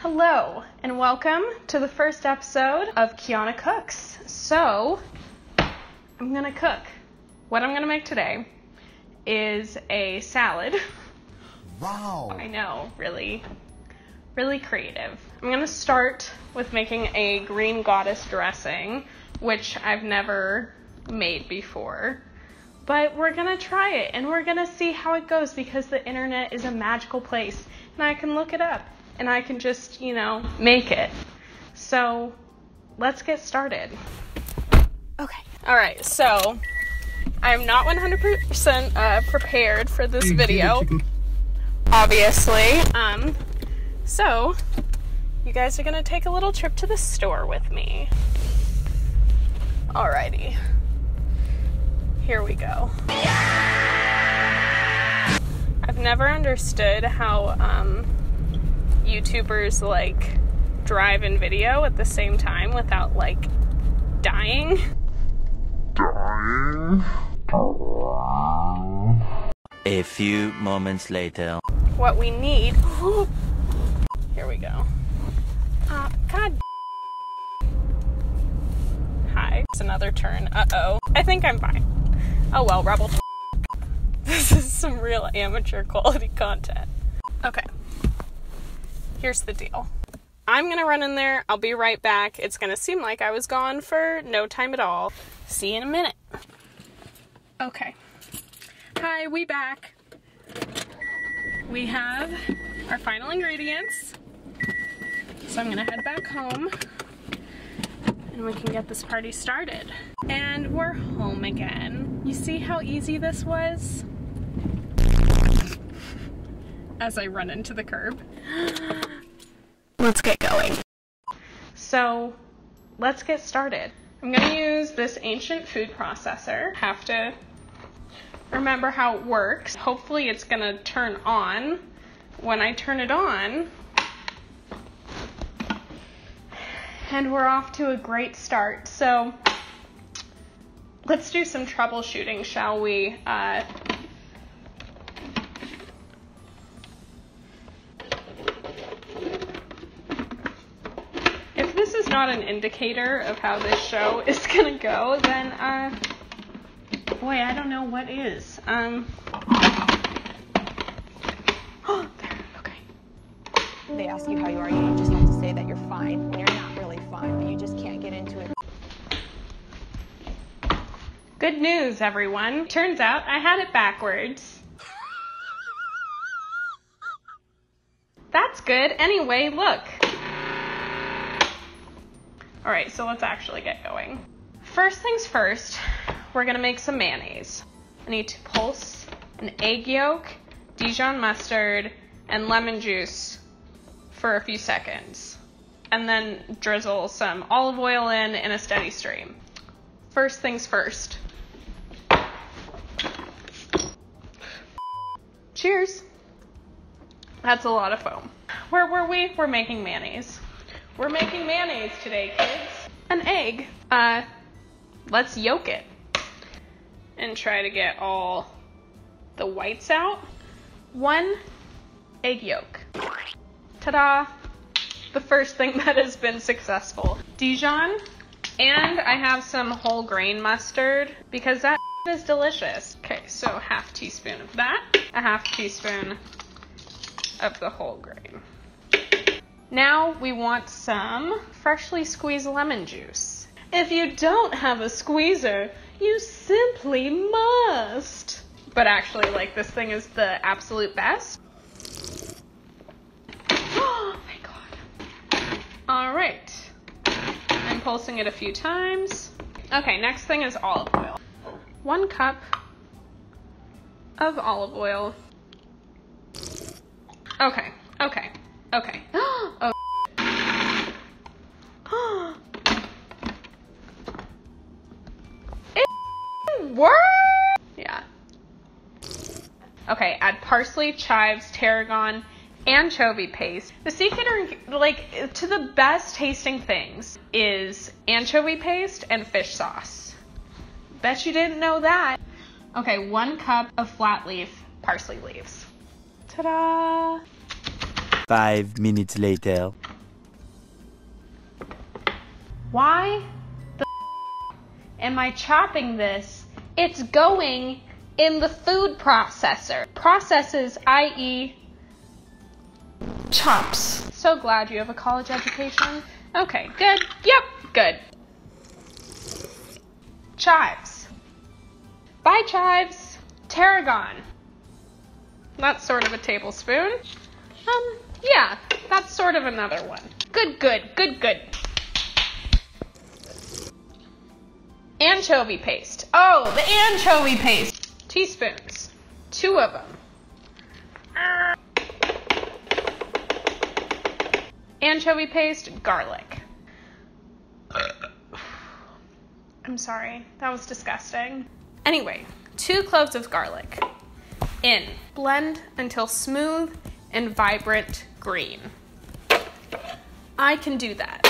Hello, and welcome to the first episode of Kiana Cooks. So, I'm gonna cook. What I'm gonna make today is a salad. Wow. I know, really creative. I'm gonna start with making a green goddess dressing, which I've never made before. But we're gonna try it, and we're gonna see how it goes because the internet is a magical place, and I can look it up. And I can just, make it. So let's get started. Okay. All right. So I'm not 100% prepared for this video, obviously. So you guys are going to take a little trip to the store with me. Alrighty. Here we go. I've never understood how, YouTubers like drive and video at the same time without like dying. A few moments later. What we need. Here we go. God. Hi. It's another turn. Uh-oh. I think I'm fine. Oh well, rebel. This is some real amateur quality content. Okay. Here's the deal. I'm gonna run in there. I'll be right back. It's gonna seem like I was gone for no time at all. See you in a minute. Okay. Hi, we back. We have our final ingredients. So I'm gonna head back home and we can get this party started. And we're home again. You see how easy this was? As I run into the curb. Let's get going. So let's get started. I'm gonna use this ancient food processor. Have to remember how it works. Hopefully it's gonna turn on. When I turn it on, and we're off to a great start. So let's do some troubleshooting, shall we? Not an indicator of how this show is gonna go, then boy, I don't know what is. Oh, there, okay. They ask you how you are, you just have to say that you're fine when you're not really fine, but you just can't get into it. Good news, everyone. Turns out I had it backwards. That's good. Anyway, look. All right, so let's actually get going. First things first, we're gonna make some mayonnaise. I need to pulse an egg yolk, Dijon mustard, and lemon juice for a few seconds, and then drizzle some olive oil in a steady stream. First things first. Cheers. That's a lot of foam. Where were we? We're making mayonnaise. We're making mayonnaise today, kids. An egg. Let's yolk it. And try to get all the whites out. One egg yolk. Ta-da! The first thing that has been successful. Dijon. And I have some whole grain mustard because that is delicious. Okay, so half teaspoon of that. A half teaspoon of the whole grain. Now we want some freshly squeezed lemon juice. If you don't have a squeezer, you simply must. But actually, like, this thing is the absolute best. Oh, thank God. All right. I'm pulsing it a few times. Okay, next thing is olive oil. 1 cup of olive oil. Okay, okay. Okay. Oh. It worked. Yeah. Okay. Add parsley, chives, tarragon, anchovy paste. The secret, like, to the best tasting things is anchovy paste and fish sauce. Bet you didn't know that. Okay. 1 cup of flat leaf parsley leaves. Ta-da. 5 minutes later. Why the am I chopping this? It's going in the food processor. Processes, i.e. chops. So glad you have a college education. Okay, good. Yep, good. Chives. Buy chives. Tarragon. That's sort of a tablespoon. Yeah, that's sort of another one. Good, good, good, good. Anchovy paste. Oh, the anchovy paste. Teaspoons. 2 of them. Anchovy paste, garlic. I'm sorry, that was disgusting. Anyway, 2 cloves of garlic. In. Blend until smooth and vibrant green. I can do that.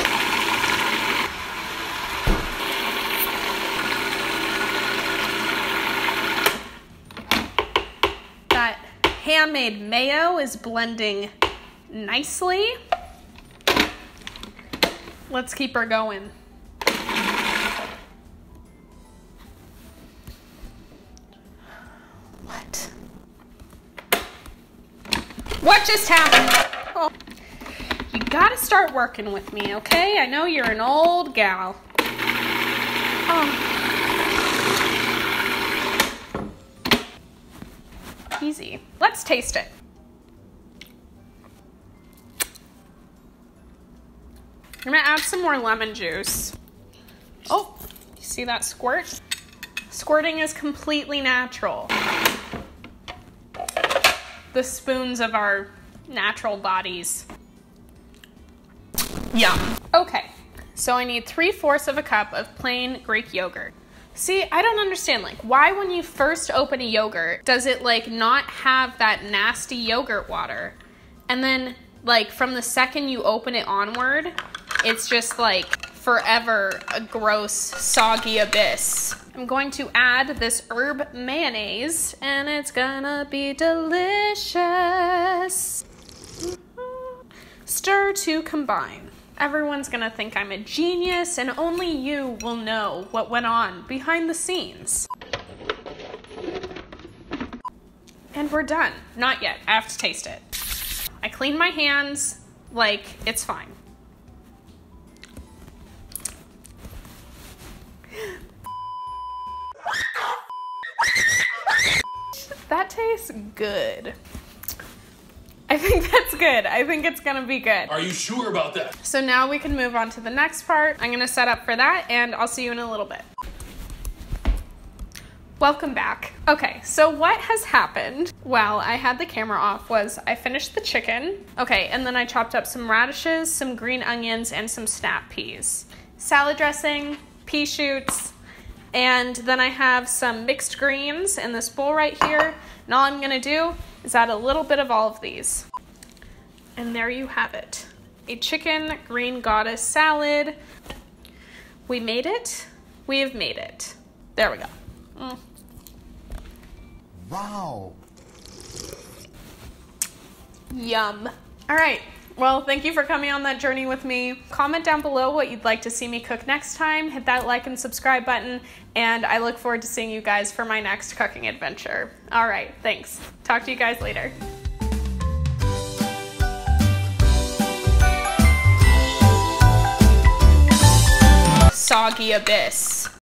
That handmade mayo is blending nicely. Let's keep her going. What just happened? Oh. You gotta start working with me, okay? I know you're an old gal. Oh. Easy. Let's taste it. I'm gonna add some more lemon juice. Oh, you see that squirt? Squirting is completely natural. The spoons of our natural bodies. Yum. Okay, so I need 3/4 of a cup of plain Greek yogurt. See, I don't understand, like, why when you first open a yogurt, does it, like, not have that nasty yogurt water? And then, like, from the second you open it onward, it's just, like, forever a gross, soggy abyss. I'm going to add this herb mayonnaise, and it's gonna be delicious. Stir to combine. Everyone's gonna think I'm a genius, and only you will know what went on behind the scenes. And we're done. Not yet. I have to taste it. I cleaned my hands. Like, it's fine. That tastes good. I think that's good. I think it's gonna be good. Are you sure about that? So now we can move on to the next part. I'm gonna set up for that, and I'll see you in a little bit. Welcome back. Okay, so what has happened while I had the camera off was I finished the chicken. Okay, and then I chopped up some radishes, some green onions, and some snap peas. Salad dressing, pea shoots, and then I have some mixed greens in this bowl right here. And all I'm gonna do is add a little bit of all of these. And there you have it. A chicken green goddess salad. We made it. We have made it. There we go. Mm. Wow. Yum. All right. Well, thank you for coming on that journey with me. Comment down below what you'd like to see me cook next time. Hit that like and subscribe button, and I look forward to seeing you guys for my next cooking adventure. All right, thanks. Talk to you guys later. Soggy abyss.